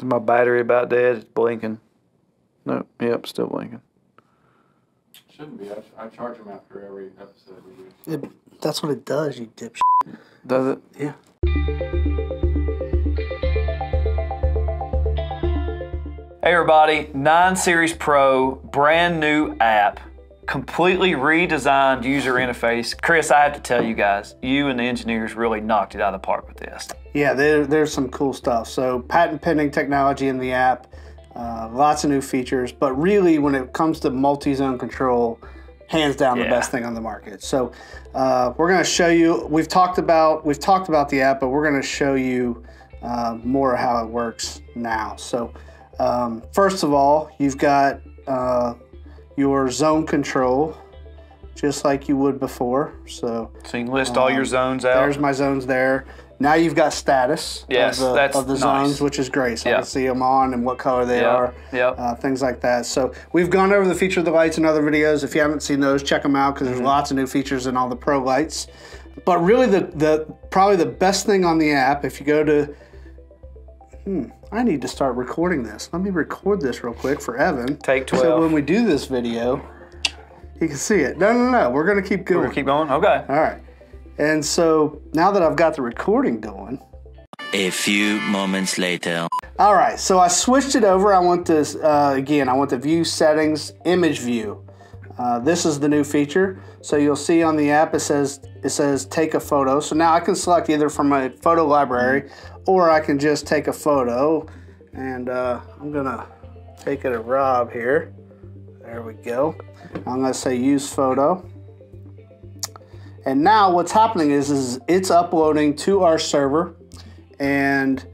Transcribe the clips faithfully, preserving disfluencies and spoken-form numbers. Is my battery about dead? It's blinking. No, yep, still blinking. Shouldn't be. I, I charge them after every episode we do. It, that's what it does, you dipshit. Does it? Yeah. Hey everybody, Nine Series Pro, brand new app. Completely redesigned user interface. Chris, I have to tell you guys, you and the engineers really knocked it out of the park with this. Yeah, there, there's some cool stuff. So patent pending technology in the app, uh, lots of new features, but really when it comes to multi-zone control, hands down yeah. the best thing on the market. So uh, we're gonna show you, we've talked about, we've talked about the app, but we're gonna show you uh, more how it works now. So um, first of all, you've got uh, your zone control, just like you would before. So, so you can list um, all your zones out. There's my zones there. Now you've got status yes, of the, that's of the nice. zones, which is great. So yeah. I can see them on and what color they yeah. are, yeah. Uh, things like that. So we've gone over the feature of the lights in other videos. If you haven't seen those, check them out because there's mm-hmm. lots of new features in all the pro lights. But really the, the probably the best thing on the app, if you go to, hmm, I need to start recording this. Let me record this real quick for Evan. Take twelve. So when we do this video, he can see it. No, no, no, we're gonna keep going. We're gonna keep going, okay. All right, and so now that I've got the recording going. A few moments later. All right, so I switched it over. I want this, uh, again, I want the view settings, image view. Uh, this is the new feature. So you'll see on the app, it says, it says take a photo. So now I can select either from my photo library mm-hmm. or I can just take a photo. And uh, I'm gonna take it to Rob here. There we go. I'm gonna say use photo. And now what's happening is, is it's uploading to our server. And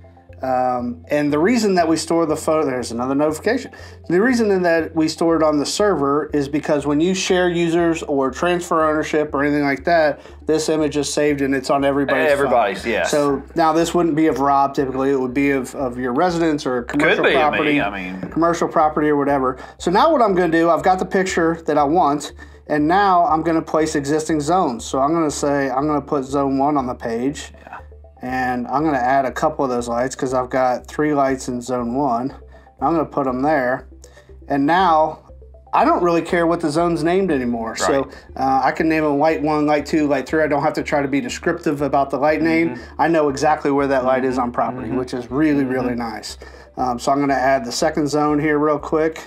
um, and the reason that we store the photo, there's another notification. The reason that we store it on the server is because when you share users or transfer ownership or anything like that, this image is saved and it's on everybody's Everybody's, phone. Yes. So now this wouldn't be of Rob typically, it would be of, of your residence or commercial Could be property, me. I mean. commercial property or whatever. So now what I'm gonna do, I've got the picture that I want and now I'm gonna place existing zones. So I'm gonna say, I'm gonna put zone one on the page. Yeah. And I'm gonna add a couple of those lights because I've got three lights in zone one. I'm gonna put them there. And now, I don't really care what the zone's named anymore. Right. So uh, I can name them light one, light two, light three. I don't have to try to be descriptive about the light mm-hmm. name. I know exactly where that light mm-hmm. is on property, mm-hmm. which is really, mm-hmm. really nice. Um, so I'm gonna add the second zone here real quick.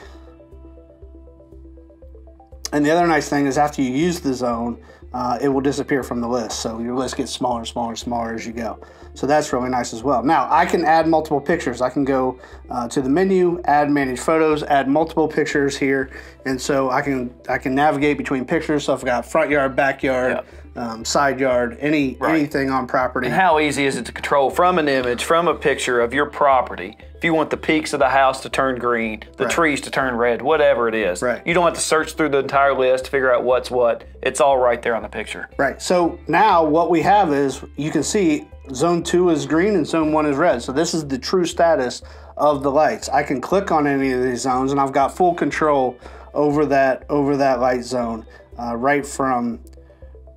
And the other nice thing is after you use the zone, Uh, it will disappear from the list. So your list gets smaller and smaller and smaller as you go. So that's really nice as well. Now I can add multiple pictures. I can go uh, to the menu, add manage photos, add multiple pictures here. And so I can I can navigate between pictures. So I've got front yard, backyard, yeah. um, side yard, any right. anything on property. And how easy is it to control from an image, from a picture of your property? If you want the peaks of the house to turn green, the right. trees to turn red, whatever it is. Right. You don't have to search through the entire list to figure out what's what. It's all right there on the picture. Right, so now what we have is, you can see zone two is green and zone one is red. So this is the true status of the lights. I can click on any of these zones and I've got full control over that over that light zone uh, right from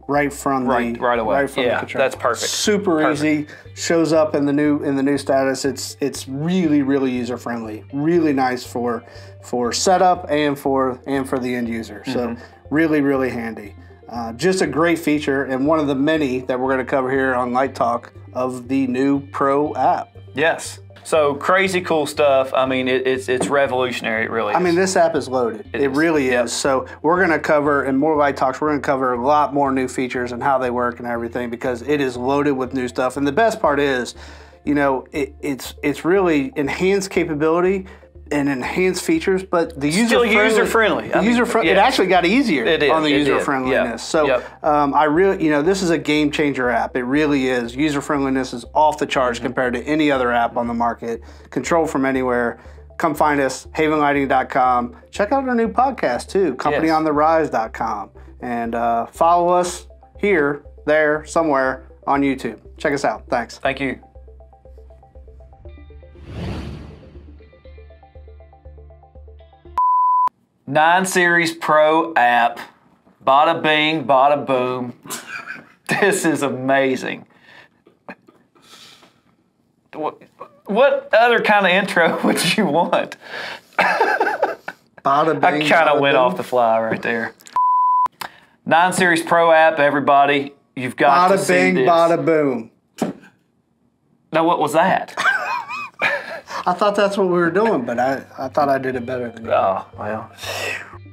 right from right, the right away. Right from yeah, the control. That's perfect. Super perfect. Easy. Shows up in the new in the new status. It's it's really really user friendly. Really nice for for setup and for and for the end user. Mm-hmm. So really really handy. Uh, just a great feature and one of the many that we're going to cover here on Light Talk of the new Pro app. Yes. So crazy cool stuff. I mean, it, it's it's revolutionary, it really is. I mean, this app is loaded. It, it is. really yep. is. So we're gonna cover, in more Light Talks, we're gonna cover a lot more new features and how they work and everything because it is loaded with new stuff. And the best part is, you know, it, it's, it's really enhanced capability and enhanced features, but the user still user friendly. The user friendly. It actually got easier it is, on the it user did. friendliness. Yep. So yep. Um, I really, you know, this is a game changer app. It really is. User friendliness is off the charts mm-hmm. compared to any other app on the market. Control from anywhere. Come find us, haven lighting dot com. Check out our new podcast too, company on the rise dot com, and uh, follow us here, there, somewhere on YouTube. Check us out. Thanks. Thank you. Nine Series Pro app, bada bing, bada boom. This is amazing. What other kind of intro would you want? Bada bing, I kind of went bing. off the fly right there. Nine Series Pro app, everybody. You've got bada to bing, see this. Bada boom. Now, what was that? I thought that's what we were doing, but I, I thought I did it better than you. Oh, well.